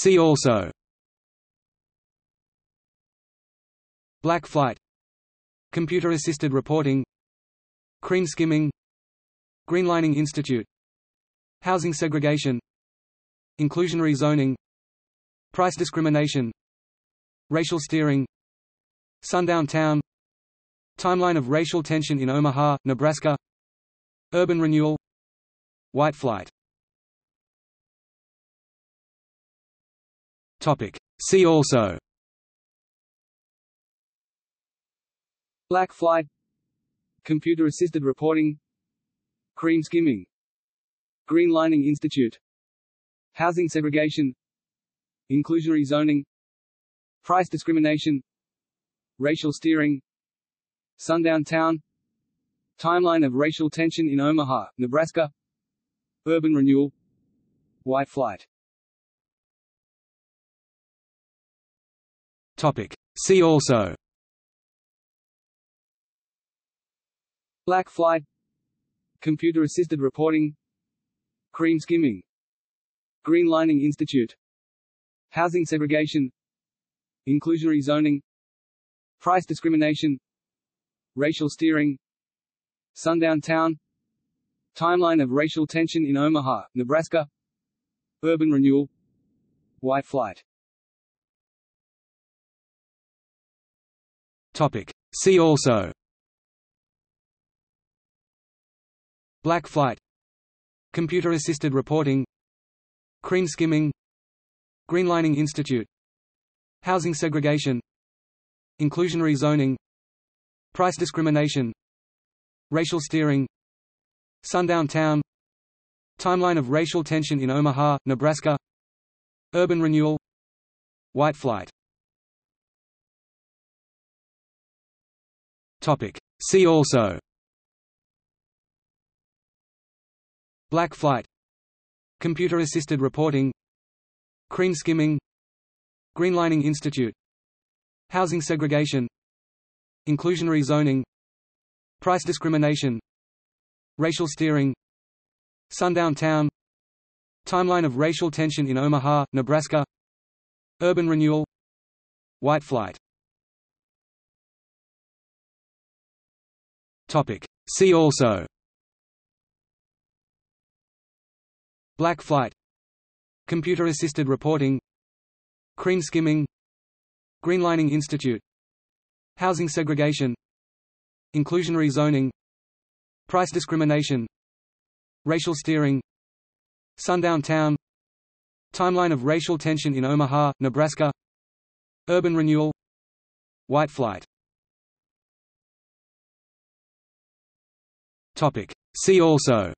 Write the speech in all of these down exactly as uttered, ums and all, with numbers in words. See also: Black flight, computer-assisted reporting, cream skimming, Greenlining Institute, housing segregation, inclusionary zoning, price discrimination, racial steering, sundown town, timeline of racial tension in Omaha, Nebraska, urban renewal, white flight. Topic. See also: Black flight, computer-assisted reporting, cream skimming, Greenlining Institute, housing segregation, inclusionary zoning, price discrimination, racial steering, sundown town, timeline of racial tension in Omaha, Nebraska, urban renewal, white flight. Topic. See also: Black flight, computer-assisted reporting, cream skimming, Greenlining Institute, housing segregation, inclusionary zoning, price discrimination, racial steering, sundown town, timeline of racial tension in Omaha, Nebraska, urban renewal, white flight. Topic. See also: Black flight, computer-assisted reporting, cream skimming, Greenlining Institute, housing segregation, inclusionary zoning, price discrimination, racial steering, sundown town, timeline of racial tension in Omaha, Nebraska, urban renewal, white flight. Topic. See also: Black flight, computer-assisted reporting, cream skimming, Greenlining Institute, housing segregation, inclusionary zoning, price discrimination, racial steering, sundown town, timeline of racial tension in Omaha, Nebraska, urban renewal, white flight. Topic. See also: Black flight, computer-assisted reporting, cream skimming, Greenlining Institute, housing segregation, inclusionary zoning, price discrimination, racial steering, sundown town, timeline of racial tension in Omaha, Nebraska, urban renewal, white flight. Topic. See also: Black flight, computer-assisted reporting, cream skimming, Greenlining Institute, housing segregation, inclusionary zoning, price discrimination, racial steering, sundown town, timeline of racial tension in Omaha, Nebraska, urban renewal, white flight. Topic. See also: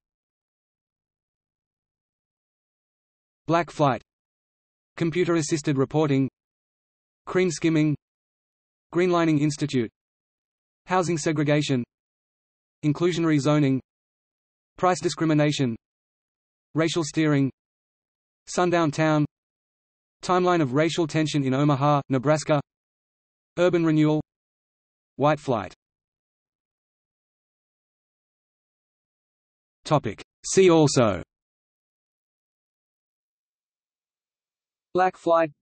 Black flight, computer-assisted reporting, cream skimming, Greenlining Institute, housing segregation, inclusionary zoning, price discrimination, racial steering, sundown town, timeline of racial tension in Omaha, Nebraska, urban renewal, white flight. Topic. See also: Black flight,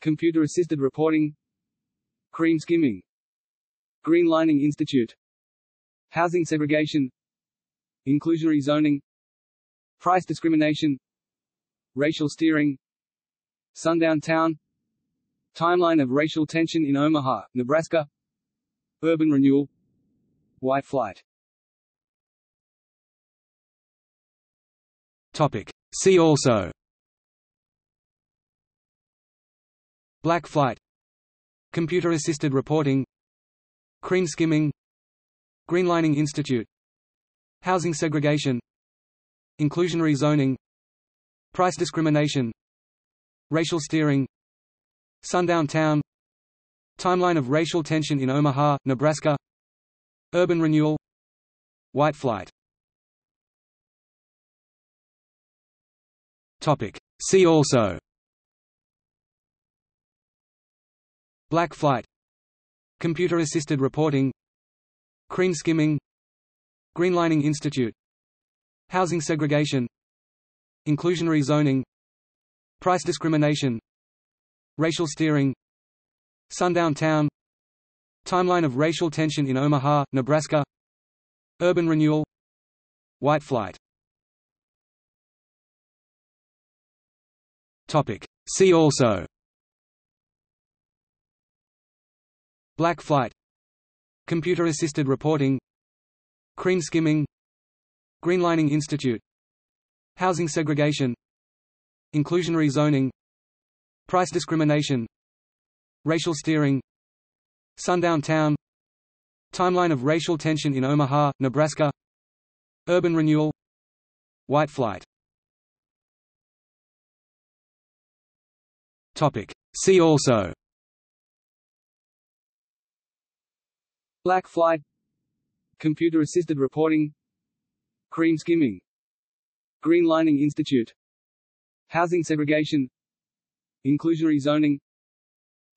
computer-assisted reporting, cream skimming, Greenlining Institute, housing segregation, inclusionary zoning, price discrimination, racial steering, sundown town, timeline of racial tension in Omaha, Nebraska, urban renewal, white flight. Topic. See also: Black flight, computer-assisted reporting, cream skimming, Greenlining Institute, housing segregation, inclusionary zoning, Price discrimination, racial steering, sundown town, timeline of racial tension in Omaha, Nebraska, urban renewal, white flight. Topic. See also: Black flight, computer-assisted reporting, cream skimming, Greenlining Institute, housing segregation, inclusionary zoning, price discrimination, racial steering, sundown town, timeline of racial tension in Omaha, Nebraska, urban renewal, white flight. Topic. See also: Black flight, computer-assisted reporting, cream skimming, Greenlining Institute, housing segregation, inclusionary zoning,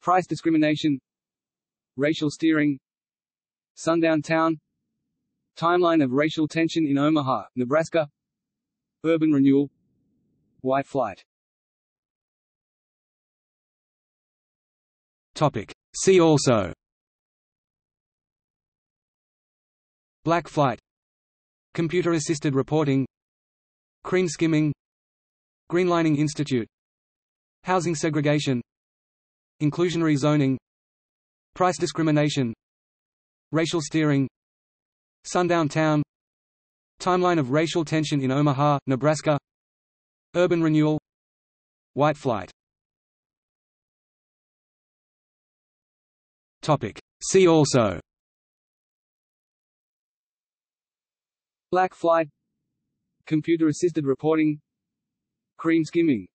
price discrimination, racial steering, sundown town, timeline of racial tension in Omaha, Nebraska, urban renewal, white flight. Topic. See also: Black flight, computer-assisted reporting, cream skimming, Greenlining Institute, housing segregation, inclusionary zoning, price discrimination, racial steering, sundown town, timeline of racial tension in Omaha, Nebraska, urban renewal, white flight. Topic. See also: Black flight, computer-assisted reporting, cream skimming,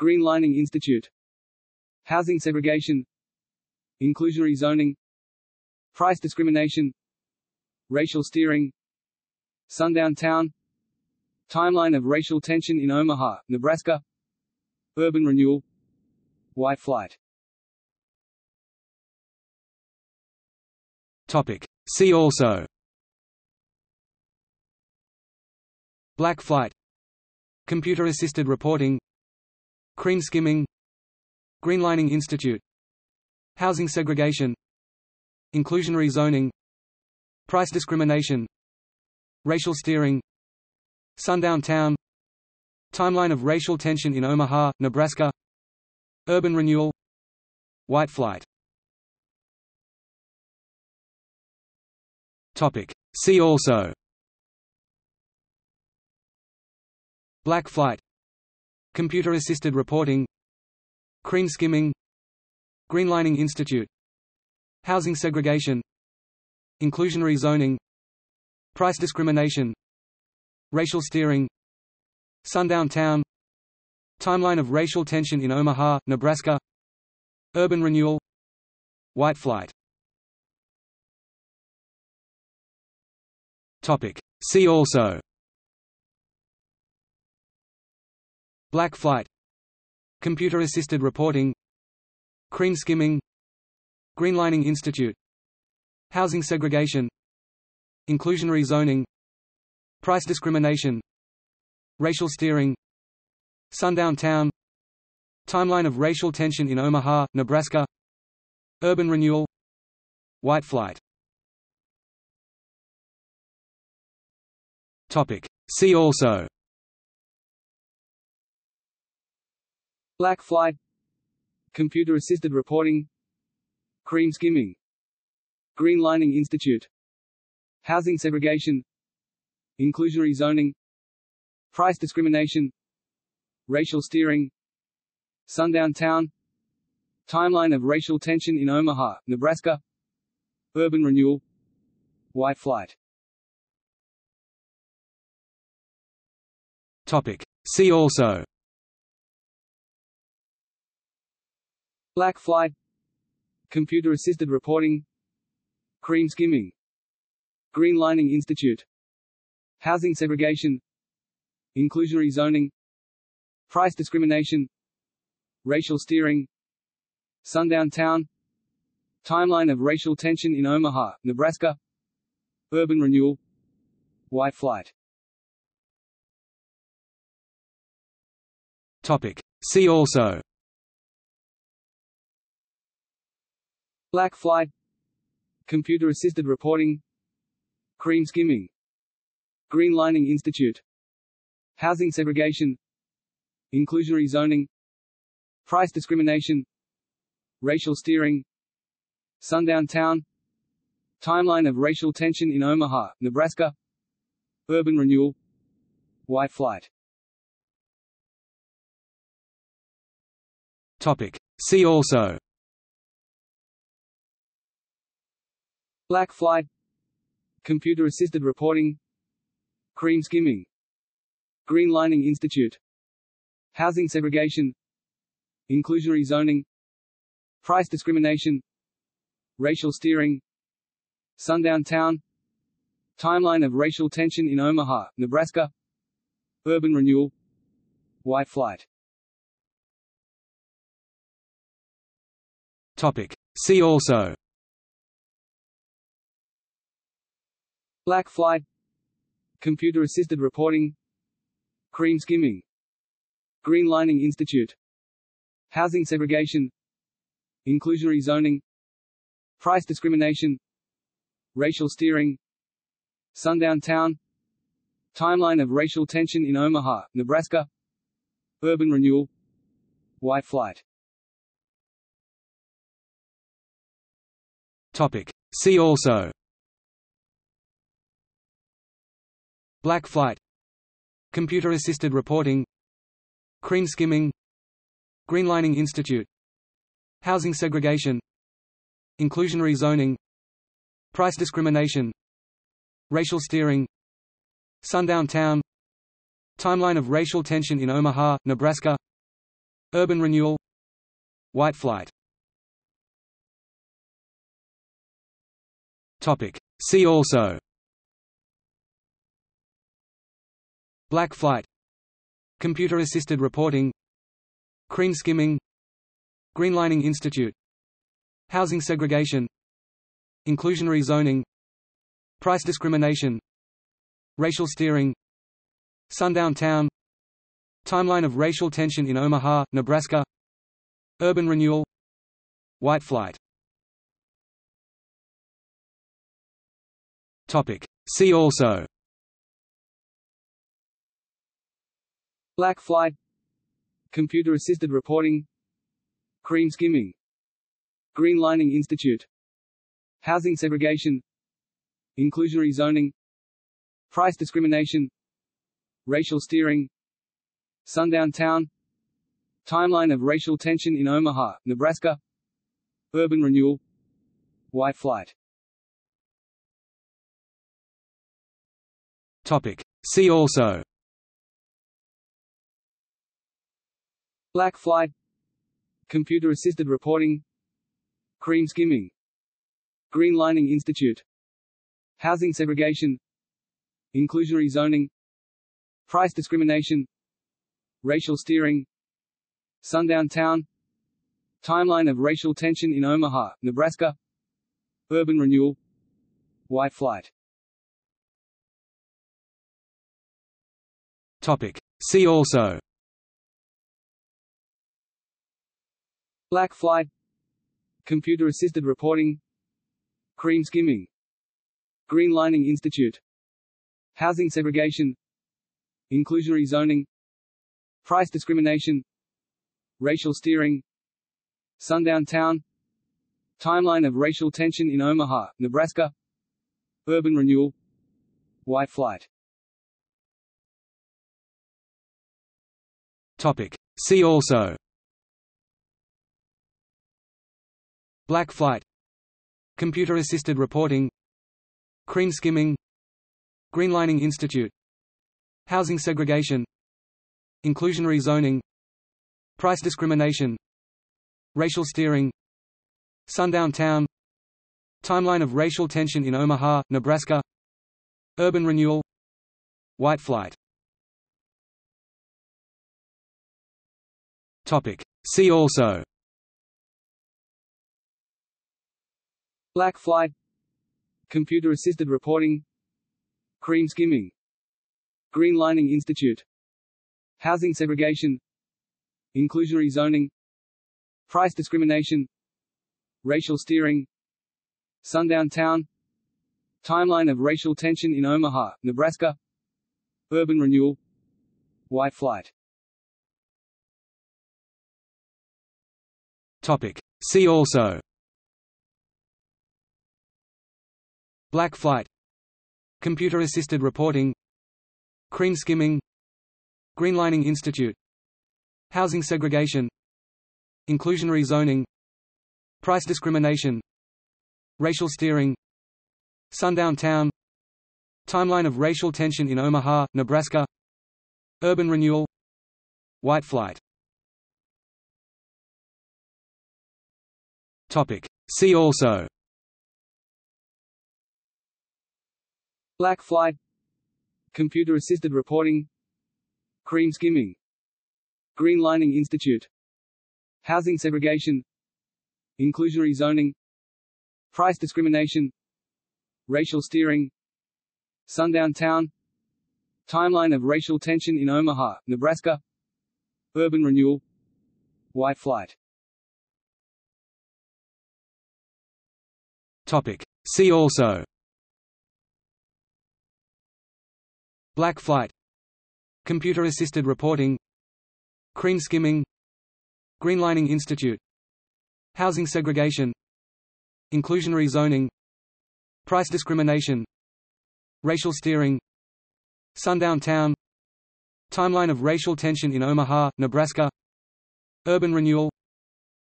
Greenlining Institute, housing segregation, inclusionary zoning, price discrimination, racial steering, sundown town, timeline of racial tension in Omaha, Nebraska, urban renewal, white flight. Topic. See also: Black flight, computer-assisted reporting, cream skimming, Greenlining Institute, housing segregation, inclusionary zoning, price discrimination, racial steering, sundown town, timeline of racial tension in Omaha, Nebraska, urban renewal, white flight. Topic. See also: Black flight, computer-assisted reporting, cream skimming, Greenlining Institute, housing segregation, inclusionary zoning, price discrimination, racial steering, sundown town, timeline of racial tension in Omaha, Nebraska, urban renewal, white flight. Topic. See also: Black flight, computer-assisted reporting, cream skimming, Greenlining Institute, housing segregation, inclusionary zoning, price discrimination, racial steering, sundown town, timeline of racial tension in Omaha, Nebraska, urban renewal, white flight. Topic. See also: Black flight, computer-assisted reporting, cream skimming, Greenlining Institute, housing segregation, inclusionary zoning, price discrimination, racial steering, sundown town, timeline of racial tension in Omaha, Nebraska, urban renewal, white flight. Topic. See also: Black flight, computer-assisted reporting, cream skimming, Greenlining Institute, housing segregation, inclusionary zoning, price discrimination, racial steering, sundown town, timeline of racial tension in Omaha, Nebraska, urban renewal, white flight. Topic. See also: black flight, computer-assisted reporting, cream skimming, Greenlining Institute, housing segregation, inclusionary zoning, price discrimination, racial steering, sundown town, timeline of racial tension in Omaha, Nebraska, urban renewal, white flight. Topic. See also: black flight, computer-assisted reporting, cream skimming, Greenlining Institute, housing segregation, inclusionary zoning, price discrimination, racial steering, sundown town, timeline of racial tension in Omaha, Nebraska, urban renewal, white flight. Topic. See also: black flight, computer-assisted reporting, cream skimming, Greenlining Institute, housing segregation, inclusionary zoning, price discrimination, racial steering, sundown town, timeline of racial tension in Omaha, Nebraska, urban renewal, white flight. Topic. See also: black flight, computer-assisted reporting, cream skimming, Greenlining Institute, housing segregation, inclusionary zoning, price discrimination, racial steering, sundown town, timeline of racial tension in Omaha, Nebraska, urban renewal, white flight. Topic. See also: black flight, computer-assisted reporting, cream skimming, Greenlining Institute, housing segregation, inclusionary zoning, price discrimination, racial steering, sundown town, timeline of racial tension in Omaha, Nebraska, urban renewal, white flight. Topic. See also: black flight, computer-assisted reporting, cream skimming, Greenlining Institute, housing segregation, inclusionary zoning, price discrimination, racial steering, sundown town, timeline of racial tension in Omaha, Nebraska, urban renewal, white flight. Topic. See also: black flight, computer-assisted reporting, cream skimming, Greenlining Institute, housing segregation, inclusionary zoning, price discrimination, racial steering, sundown town, timeline of racial tension in Omaha, Nebraska, urban renewal, white flight. Topic. See also: black flight, computer-assisted reporting, cream skimming, Greenlining Institute, housing segregation, inclusionary zoning, price discrimination, racial steering, sundown town, timeline of racial tension in Omaha, Nebraska, urban renewal, white flight. Topic. See also: black flight, computer-assisted reporting, cream skimming, Greenlining Institute, housing segregation, inclusionary zoning, price discrimination, racial steering, sundown town, timeline of racial tension in Omaha, Nebraska, urban renewal, white flight. Topic. See also: black flight, computer-assisted reporting, cream skimming, Greenlining Institute, housing segregation, Inclusionary zoning, price discrimination, racial steering, sundown town, timeline of racial tension in Omaha, Nebraska, urban renewal, white flight. Topic. See also: Black flight, computer-assisted reporting, cream skimming, Greenlining Institute, housing segregation, inclusionary zoning, price discrimination, racial steering, sundown town, timeline of racial tension in Omaha, Nebraska, urban renewal, white flight. Topic. See also: Black flight, computer-assisted reporting, cream skimming, Greenlining Institute, housing segregation, inclusionary zoning, price discrimination, racial steering, sundown town, timeline of racial tension in Omaha, Nebraska, urban renewal, white flight. Topic. See also: Black flight, computer-assisted reporting, cream skimming, Greenlining Institute, housing segregation, inclusionary zoning, price discrimination, racial steering, sundown town, timeline of racial tension in Omaha, Nebraska, urban renewal,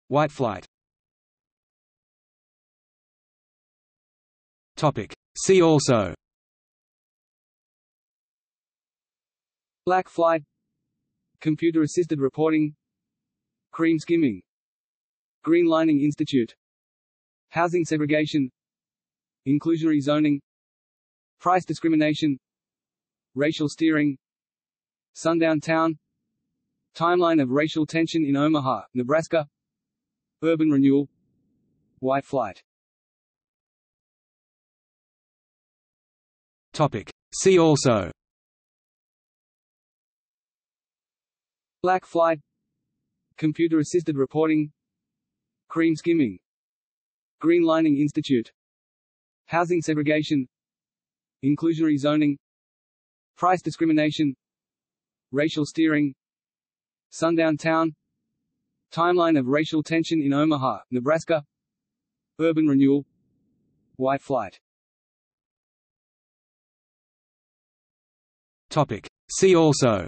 white flight. Topic. See also: Black flight, computer-assisted reporting, cream skimming, Greenlining Institute, housing segregation, inclusionary zoning, price discrimination, racial steering, sundown town, timeline of racial tension in Omaha, Nebraska, urban renewal, white flight. Topic. See also: Black flight, computer-assisted reporting, cream skimming, Greenlining Institute, housing segregation, inclusionary zoning, price discrimination, racial steering, sundown town, timeline of racial tension in Omaha, Nebraska, urban renewal, white flight. Topic. See also: Black flight, computer-assisted reporting, cream skimming, Greenlining Institute, housing segregation, inclusionary zoning, price discrimination, racial steering, sundown town, timeline of racial tension in Omaha, Nebraska, urban renewal, white flight. Topic. See also: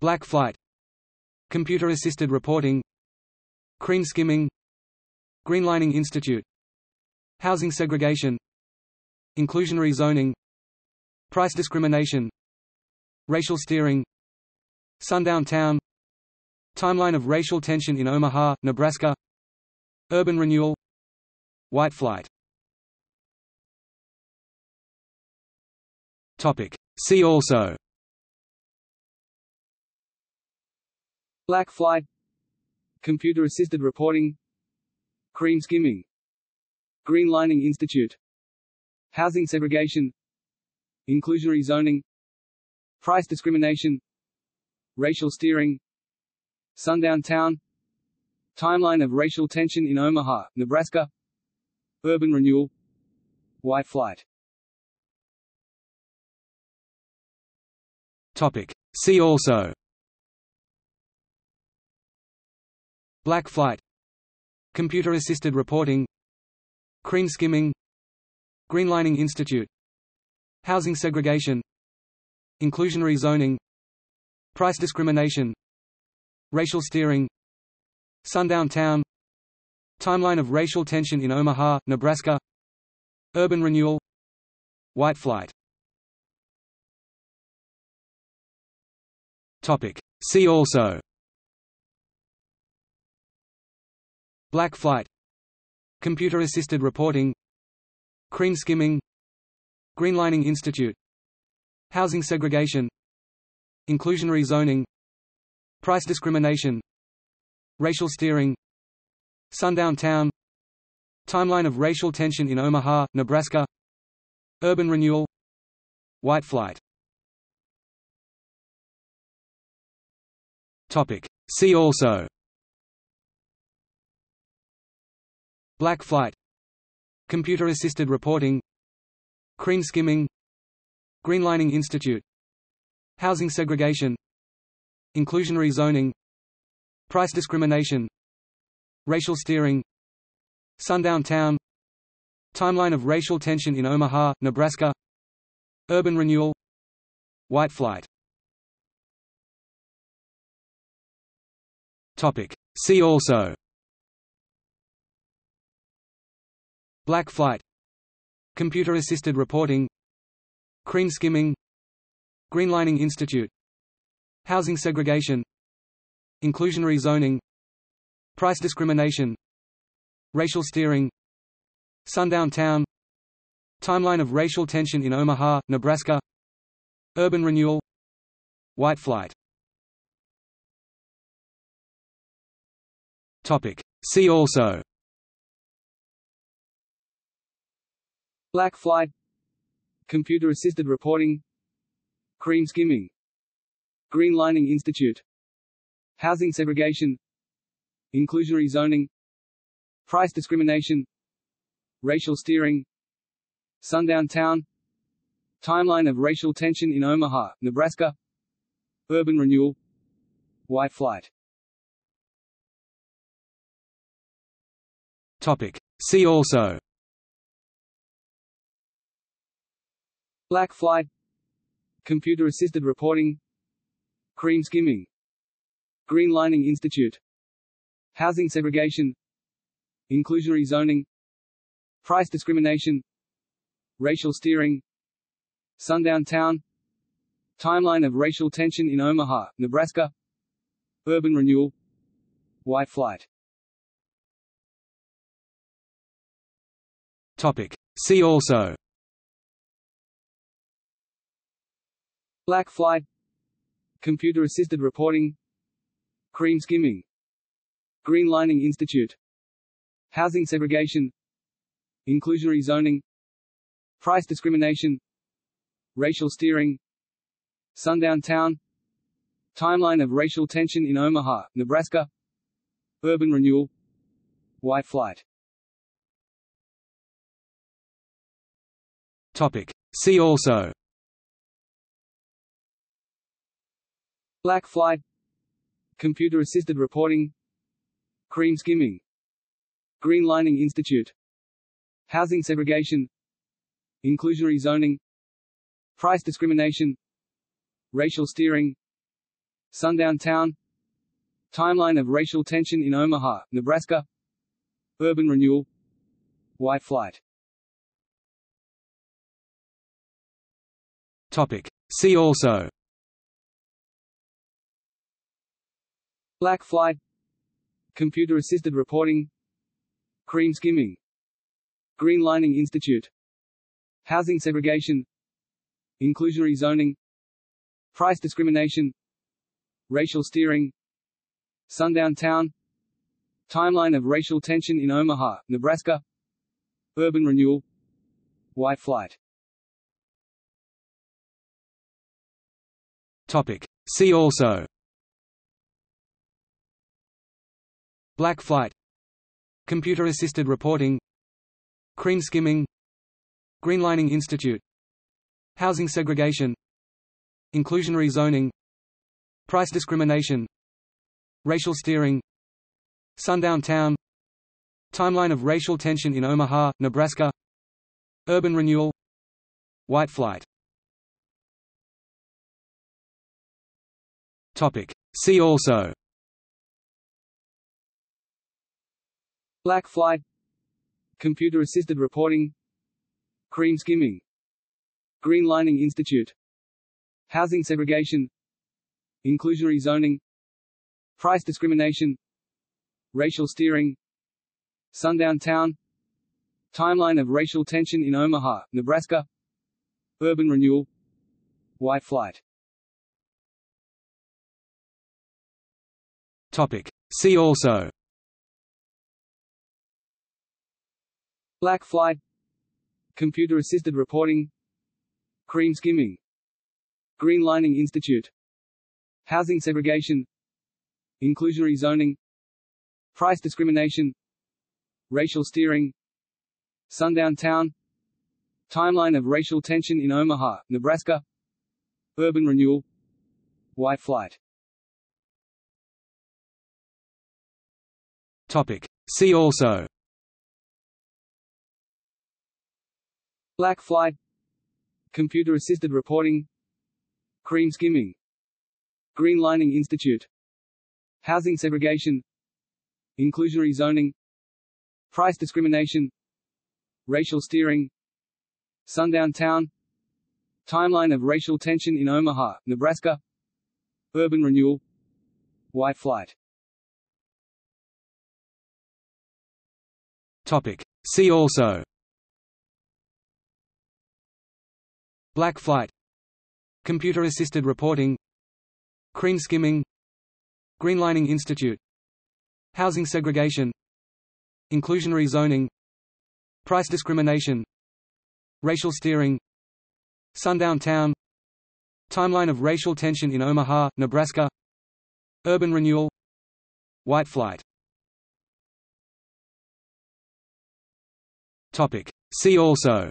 Black flight, computer-assisted reporting, cream skimming, Greenlining Institute, housing segregation, inclusionary zoning, price discrimination, racial steering, sundown town, timeline of racial tension in Omaha, Nebraska, urban renewal, white flight. Topic. See also: Black flight, computer-assisted reporting, cream skimming, Greenlining Institute, housing segregation, inclusionary zoning, price discrimination, racial steering, sundown town, timeline of racial tension in Omaha, Nebraska, urban renewal, white flight. Topic. See also: Black flight, computer-assisted reporting, cream skimming, Greenlining Institute, housing segregation, inclusionary zoning, price discrimination, racial steering, sundown town, timeline of racial tension in Omaha, Nebraska, urban renewal, white flight. See also: Black flight, computer-assisted reporting, cream skimming, Greenlining Institute, housing segregation, inclusionary zoning, price discrimination, racial steering, sundown town, timeline of racial tension in Omaha, Nebraska, urban renewal, white flight. Topic. See also: Black flight, computer-assisted reporting, cream skimming, Greenlining Institute, housing segregation, inclusionary zoning, price discrimination, racial steering, sundown town, timeline of racial tension in Omaha, Nebraska, urban renewal, white flight. Topic. See also: Black flight, computer-assisted reporting, cream skimming, Greenlining Institute, housing segregation, inclusionary zoning, price discrimination, racial steering, sundown town, timeline of racial tension in Omaha, Nebraska, urban renewal, white flight. Topic. See also: Black flight, computer-assisted reporting, cream skimming, Greenlining Institute, housing segregation, inclusionary zoning, price discrimination, racial steering, sundown town, timeline of racial tension in Omaha, Nebraska, urban renewal, white flight. Topic. See also: Black flight, computer-assisted reporting, cream skimming, Greenlining Institute, housing segregation, inclusionary zoning, price discrimination, racial steering, sundown town, timeline of racial tension in Omaha, Nebraska, urban renewal, white flight. Topic. See also: Black flight, computer-assisted reporting, cream skimming, Greenlining Institute, housing segregation, inclusionary zoning, price discrimination, racial steering, sundown town, timeline of racial tension in Omaha, Nebraska, urban renewal, white flight. Topic. See also: Black flight, computer-assisted reporting, cream skimming, Greenlining Institute, housing segregation, inclusionary zoning, price discrimination, racial steering, sundown town, timeline of racial tension in Omaha, Nebraska, urban renewal, white flight. Topic. See also: Black flight, computer-assisted reporting, cream skimming, Greenlining Institute, housing segregation, inclusionary zoning, price discrimination, racial steering, sundown town, timeline of racial tension in Omaha, Nebraska, urban renewal, white flight. Topic. See also: Black flight, computer-assisted reporting, cream skimming, Greenlining Institute, housing segregation, inclusionary zoning, price discrimination, racial steering, sundown town, timeline of racial tension in Omaha, Nebraska, urban renewal, white flight. Topic. See also: Black flight, computer-assisted reporting, cream skimming, Greenlining Institute, housing segregation, Inclusionary zoning, price discrimination, racial steering, sundown town, timeline of racial tension in Omaha, Nebraska, urban renewal, white flight. Topic. See also: Black flight, computer-assisted reporting, cream skimming, Greenlining Institute, housing segregation, inclusionary zoning, price discrimination, racial steering, sundown town, timeline of racial tension in Omaha, Nebraska, urban renewal, white flight. Topic. See also: Black flight, computer-assisted reporting, cream skimming, Greenlining Institute, housing segregation, inclusionary zoning, price discrimination, racial steering, sundown town, timeline of racial tension in Omaha, Nebraska, urban renewal, white flight. Topic. See also: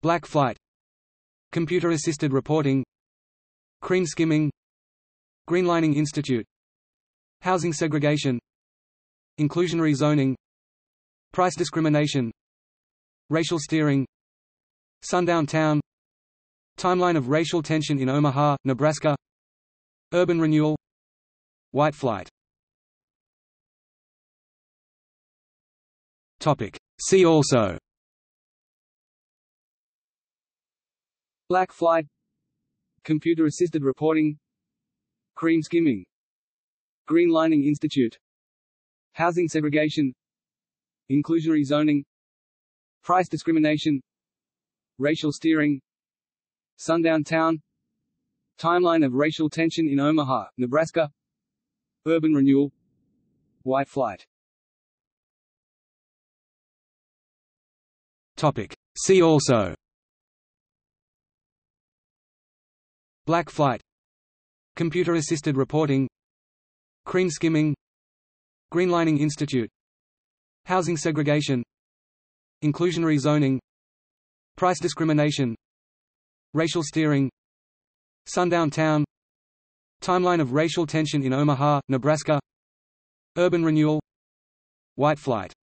Black flight, computer-assisted reporting, cream skimming, Greenlining Institute, housing segregation, inclusionary zoning, price discrimination, racial steering, sundown town, timeline of racial tension in Omaha, Nebraska, urban renewal, white flight. Topic. See also: Black flight, computer-assisted reporting, cream skimming, Greenlining Institute, housing segregation, inclusionary zoning, price discrimination, racial steering, sundown town, timeline of racial tension in Omaha, Nebraska, urban renewal, white flight. Topic. See also: Black flight, computer-assisted reporting, cream skimming, Greenlining Institute, housing segregation, inclusionary zoning, price discrimination, racial steering, sundown town, timeline of racial tension in Omaha, Nebraska, urban renewal, white flight.